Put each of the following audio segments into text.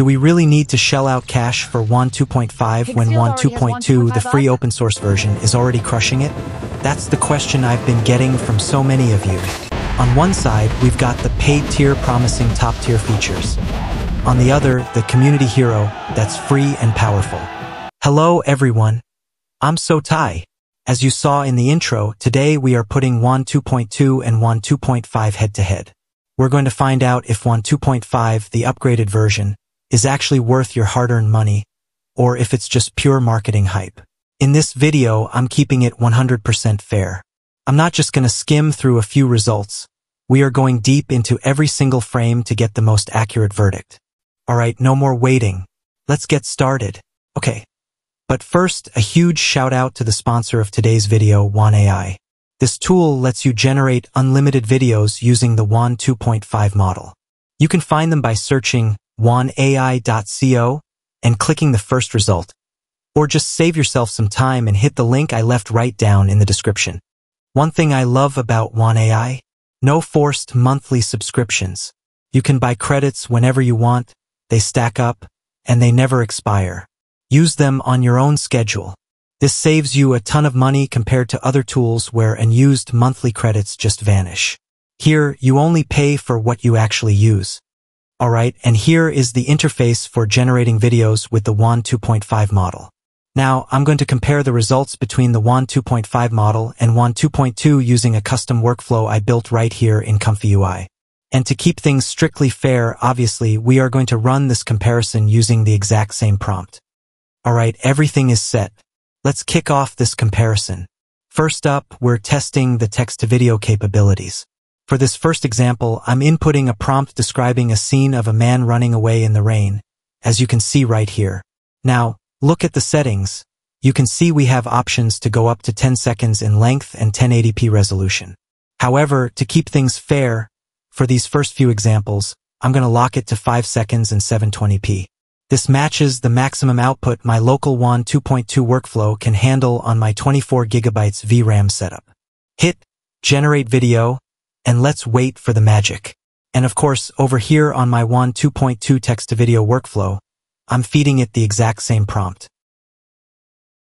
Do we really need to shell out cash for Wan 2.5 when Wan 2.2, the free open source version, is already crushing it? That's the question I've been getting from so many of you. On one side, we've got the paid tier promising top tier features. On the other, the community hero that's free and powerful. Hello everyone, I'm SoTai. As you saw in the intro, today we are putting Wan 2.2 and Wan 2.5 head to head. We're going to find out if Wan 2.5, the upgraded version, is actually worth your hard-earned money, or if it's just pure marketing hype. In this video, I'm keeping it 100% fair. I'm not just going to skim through a few results. We are going deep into every single frame to get the most accurate verdict. Alright, no more waiting. Let's get started. Okay. But first, a huge shout out to the sponsor of today's video, Wan AI. This tool lets you generate unlimited videos using the Wan 2.5 model. You can find them by searching wanai.co and clicking the first result, or just save yourself some time and hit the link I left right down in the description. One thing I love about Wan AI, no forced monthly subscriptions. You can buy credits whenever you want, they stack up, and they never expire. Use them on your own schedule. This saves you a ton of money compared to other tools where unused monthly credits just vanish. Here, you only pay for what you actually use. Alright, and here is the interface for generating videos with the Wan 2.5 model. Now, I'm going to compare the results between the Wan 2.5 model and Wan 2.2 using a custom workflow I built right here in ComfyUI. And to keep things strictly fair, obviously, we are going to run this comparison using the exact same prompt. Alright, everything is set. Let's kick off this comparison. First up, we're testing the text-to-video capabilities. For this first example, I'm inputting a prompt describing a scene of a man running away in the rain, as you can see right here. Now, look at the settings. You can see we have options to go up to 10 seconds in length and 1080p resolution. However, to keep things fair, for these first few examples, I'm going to lock it to 5 seconds and 720p. This matches the maximum output my local Wan 2.2 workflow can handle on my 24GB VRAM setup. Hit Generate Video, and let's wait for the magic. And of course, over here on my Wan 2.2 text-to-video workflow, I'm feeding it the exact same prompt.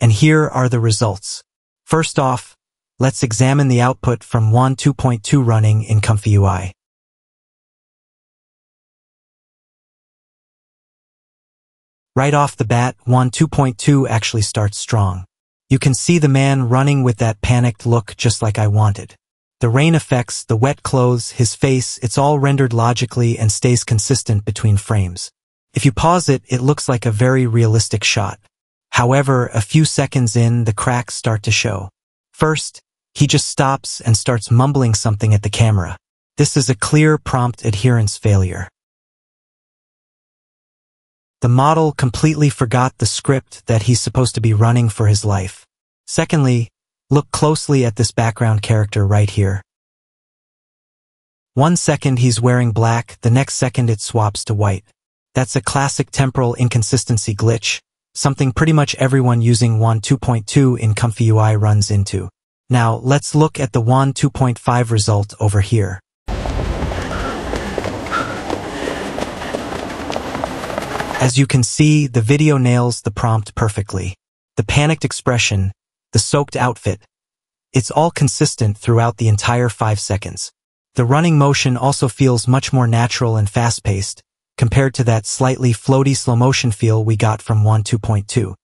And here are the results. First off, let's examine the output from Wan 2.2 running in ComfyUI. Right off the bat, Wan 2.2 actually starts strong. You can see the man running with that panicked look just like I wanted. The rain effects, the wet clothes, his face, it's all rendered logically and stays consistent between frames. If you pause it, it looks like a very realistic shot. However, a few seconds in, the cracks start to show. First, he just stops and starts mumbling something at the camera. This is a clear prompt adherence failure. The model completely forgot the script that he's supposed to be running for his life. Secondly, look closely at this background character right here. One second he's wearing black, the next second it swaps to white. That's a classic temporal inconsistency glitch, something pretty much everyone using Wan 2.2 in ComfyUI runs into. Now, let's look at the Wan 2.5 result over here. As you can see, the video nails the prompt perfectly. The panicked expression, the soaked outfit. It's all consistent throughout the entire 5 seconds. The running motion also feels much more natural and fast-paced, compared to that slightly floaty slow-motion feel we got from Wan 2.2.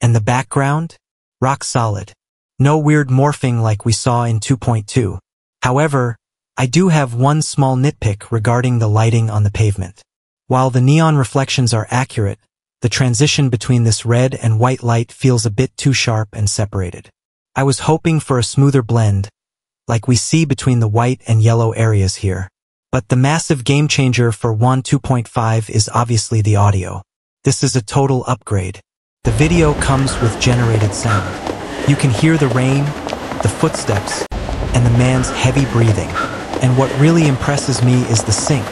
And the background? Rock solid. No weird morphing like we saw in 2.2. However, I do have one small nitpick regarding the lighting on the pavement. While the neon reflections are accurate, the transition between this red and white light feels a bit too sharp and separated. I was hoping for a smoother blend, like we see between the white and yellow areas here. But the massive game changer for Wan 2.5 is obviously the audio. This is a total upgrade. The video comes with generated sound. You can hear the rain, the footsteps, and the man's heavy breathing. And what really impresses me is the sync.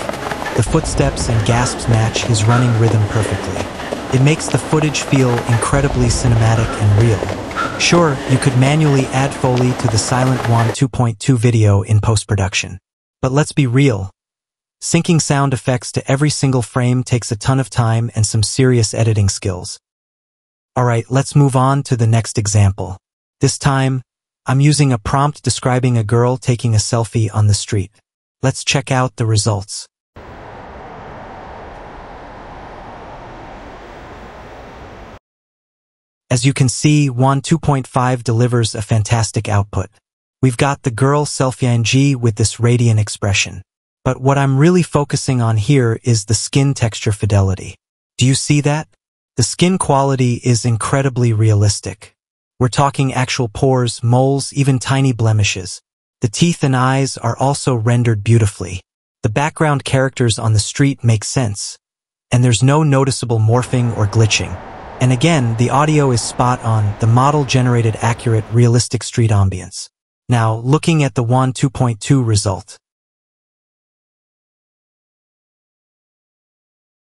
The footsteps and gasps match his running rhythm perfectly. It makes the footage feel incredibly cinematic and real. Sure, you could manually add Foley to the silent Wan 2.2 video in post-production. But let's be real. Syncing sound effects to every single frame takes a ton of time and some serious editing skills. Alright, let's move on to the next example. This time, I'm using a prompt describing a girl taking a selfie on the street. Let's check out the results. As you can see, Wan 2.5 delivers a fantastic output. We've got the girl selfie with this radiant expression. But what I'm really focusing on here is the skin texture fidelity. Do you see that? The skin quality is incredibly realistic. We're talking actual pores, moles, even tiny blemishes. The teeth and eyes are also rendered beautifully. The background characters on the street make sense, and there's no noticeable morphing or glitching. And again, the audio is spot on. The model generated accurate, realistic street ambience. Now, looking at the Wan 2.2 result.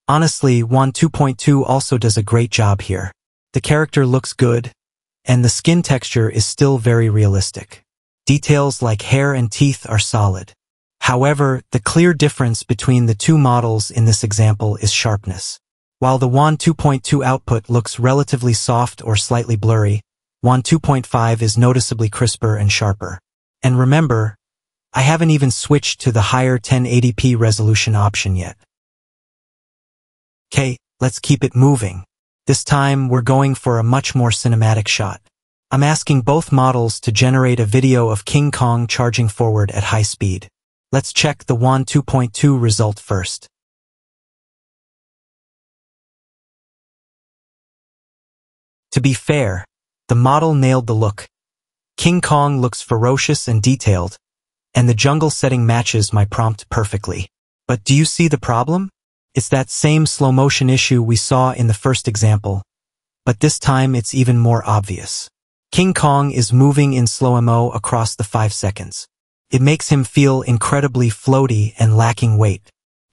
Honestly, Wan 2.2 also does a great job here. The character looks good, and the skin texture is still very realistic. Details like hair and teeth are solid. However, the clear difference between the two models in this example is sharpness. While the Wan 2.2 output looks relatively soft or slightly blurry, Wan 2.5 is noticeably crisper and sharper. And remember, I haven't even switched to the higher 1080p resolution option yet. Okay, let's keep it moving. This time we're going for a much more cinematic shot. I'm asking both models to generate a video of King Kong charging forward at high speed. Let's check the Wan 2.2 result first. To be fair, the model nailed the look. King Kong looks ferocious and detailed, and the jungle setting matches my prompt perfectly. But do you see the problem? It's that same slow motion issue we saw in the first example, but this time it's even more obvious. King Kong is moving in slow-mo across the 5 seconds. It makes him feel incredibly floaty and lacking weight.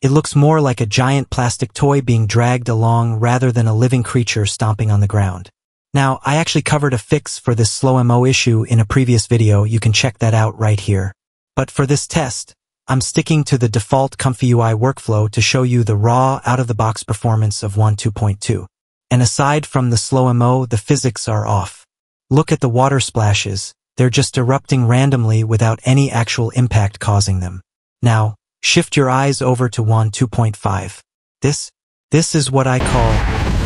It looks more like a giant plastic toy being dragged along rather than a living creature stomping on the ground. Now, I actually covered a fix for this slow-mo issue in a previous video. You can check that out right here. But for this test, I'm sticking to the default ComfyUI workflow to show you the raw, out-of-the-box performance of Wan 2.2. And aside from the slow-mo, the physics are off. Look at the water splashes. They're just erupting randomly without any actual impact causing them. Now, shift your eyes over to Wan 2.5. This is what I call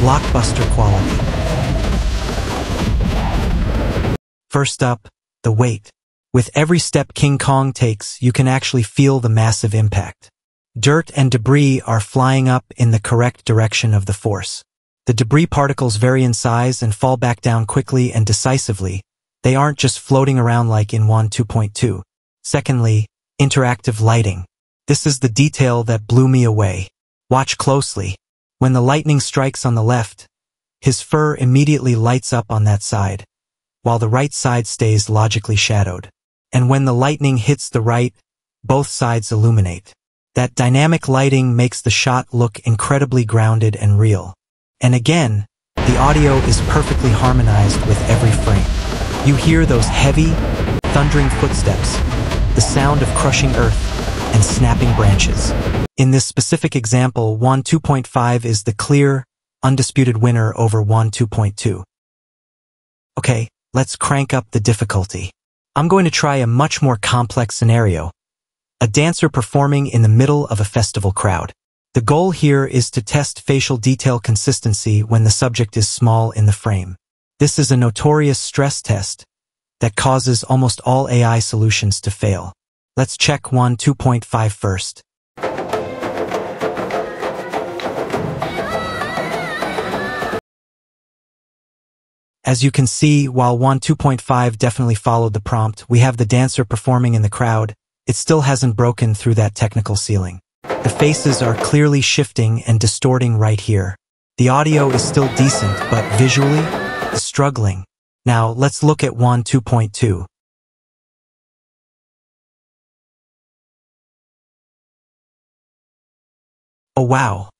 blockbuster quality. First up, the weight. With every step King Kong takes, you can actually feel the massive impact. Dirt and debris are flying up in the correct direction of the force. The debris particles vary in size and fall back down quickly and decisively. They aren't just floating around like in Wan 2.2. Secondly, interactive lighting. This is the detail that blew me away. Watch closely. When the lightning strikes on the left, his fur immediately lights up on that side, while the right side stays logically shadowed. And when the lightning hits the right, both sides illuminate. That dynamic lighting makes the shot look incredibly grounded and real. And again, the audio is perfectly harmonized with every frame. You hear those heavy, thundering footsteps, the sound of crushing earth, and snapping branches. In this specific example, Wan 2.5 is the clear, undisputed winner over Wan 2.2. Okay. Let's crank up the difficulty. I'm going to try a much more complex scenario. A dancer performing in the middle of a festival crowd. The goal here is to test facial detail consistency when the subject is small in the frame. This is a notorious stress test that causes almost all AI solutions to fail. Let's check Wan 2.5 first. As you can see, while Wan 2.5 definitely followed the prompt, we have the dancer performing in the crowd, it still hasn't broken through that technical ceiling. The faces are clearly shifting and distorting right here. The audio is still decent, but visually, struggling. Now, let's look at Wan 2.2. Oh wow!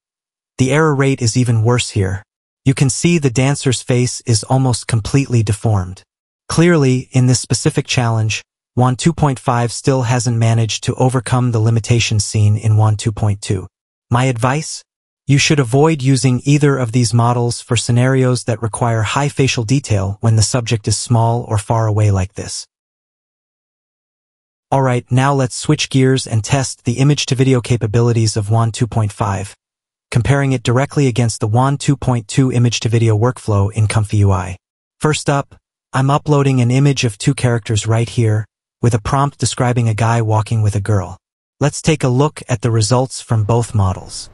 The error rate is even worse here. You can see the dancer's face is almost completely deformed. Clearly, in this specific challenge, Wan 2.5 still hasn't managed to overcome the limitations seen in Wan 2.2. My advice? You should avoid using either of these models for scenarios that require high facial detail when the subject is small or far away like this. Alright, now let's switch gears and test the image-to-video capabilities of Wan 2.5, comparing it directly against the Wan 2.2 image-to-video workflow in ComfyUI. First up, I'm uploading an image of two characters right here, with a prompt describing a guy walking with a girl. Let's take a look at the results from both models.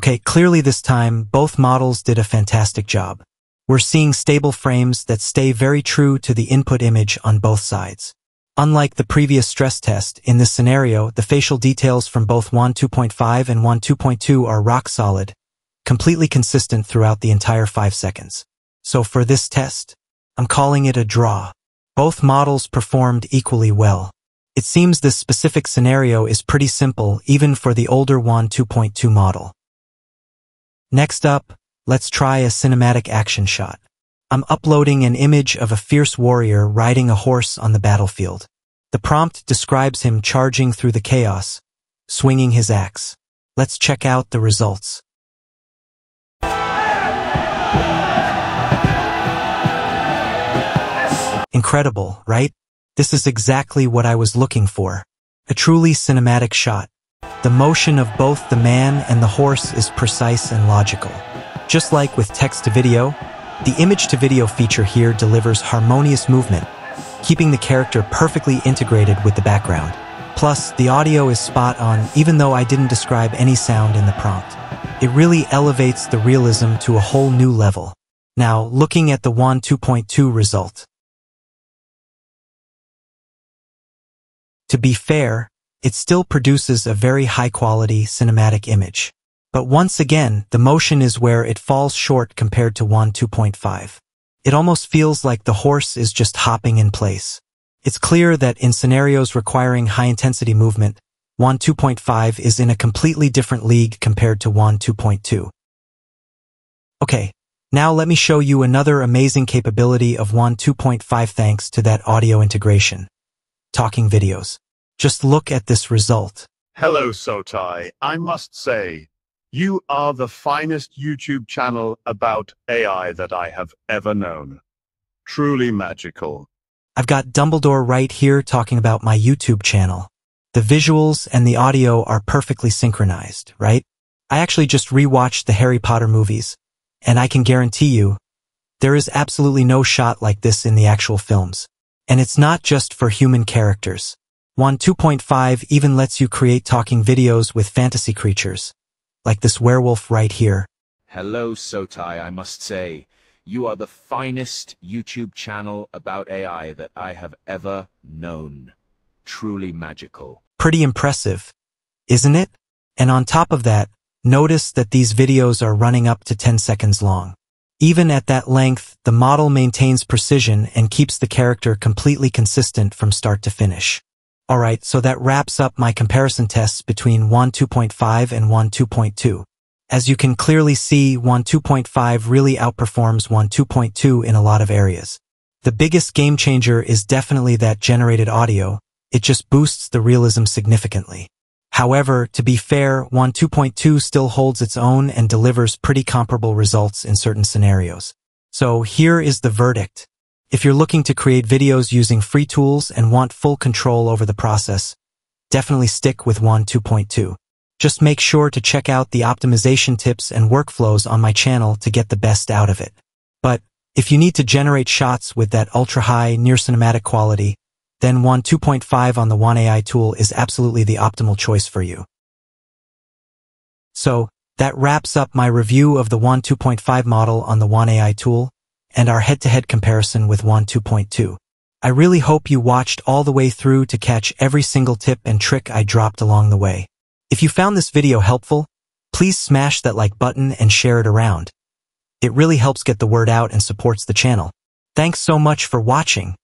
Okay, clearly this time, both models did a fantastic job. We're seeing stable frames that stay very true to the input image on both sides. Unlike the previous stress test, in this scenario, the facial details from both Wan 2.5 and Wan 2.2 are rock solid, completely consistent throughout the entire 5 seconds. So for this test, I'm calling it a draw. Both models performed equally well. It seems this specific scenario is pretty simple even for the older Wan 2.2 model. Next up, let's try a cinematic action shot. I'm uploading an image of a fierce warrior riding a horse on the battlefield. The prompt describes him charging through the chaos, swinging his axe. Let's check out the results. Incredible, right? This is exactly what I was looking for. A truly cinematic shot. The motion of both the man and the horse is precise and logical. Just like with text-to-video, the image-to-video feature here delivers harmonious movement, keeping the character perfectly integrated with the background. Plus, the audio is spot on even though I didn't describe any sound in the prompt. It really elevates the realism to a whole new level. Now, looking at the Wan 2.2 result. To be fair, it still produces a very high-quality cinematic image. But once again, the motion is where it falls short compared to Wan 2.5. It almost feels like the horse is just hopping in place. It's clear that in scenarios requiring high-intensity movement, Wan 2.5 is in a completely different league compared to Wan 2.2. Okay, now let me show you another amazing capability of Wan 2.5 thanks to that audio integration. Talking videos. Just look at this result. Hello SoTai, I must say, you are the finest YouTube channel about AI that I have ever known. Truly magical. I've got Dumbledore right here talking about my YouTube channel. The visuals and the audio are perfectly synchronized, right? I actually just rewatched the Harry Potter movies, and I can guarantee you, there is absolutely no shot like this in the actual films. And it's not just for human characters. Wan 2.5 even lets you create talking videos with fantasy creatures, like this werewolf right here. Hello SoTai, I must say, you are the finest YouTube channel about AI that I have ever known. Truly magical. Pretty impressive, isn't it? And on top of that, notice that these videos are running up to 10 seconds long. Even at that length, the model maintains precision and keeps the character completely consistent from start to finish. Alright, so that wraps up my comparison tests between Wan 2.5 and Wan 2.2. As you can clearly see, Wan 2.5 really outperforms Wan 2.2 in a lot of areas. The biggest game changer is definitely that generated audio. It just boosts the realism significantly. However, to be fair, Wan 2.2 still holds its own and delivers pretty comparable results in certain scenarios. So here is the verdict. If you're looking to create videos using free tools and want full control over the process, definitely stick with Wan 2.2. Just make sure to check out the optimization tips and workflows on my channel to get the best out of it. But if you need to generate shots with that ultra-high, near-cinematic quality, then Wan 2.5 on the Wan AI tool is absolutely the optimal choice for you. So, that wraps up my review of the Wan 2.5 model on the Wan AI tool, and our head-to-head comparison with Wan 2.2. I really hope you watched all the way through to catch every single tip and trick I dropped along the way. If you found this video helpful, please smash that like button and share it around. It really helps get the word out and supports the channel. Thanks so much for watching.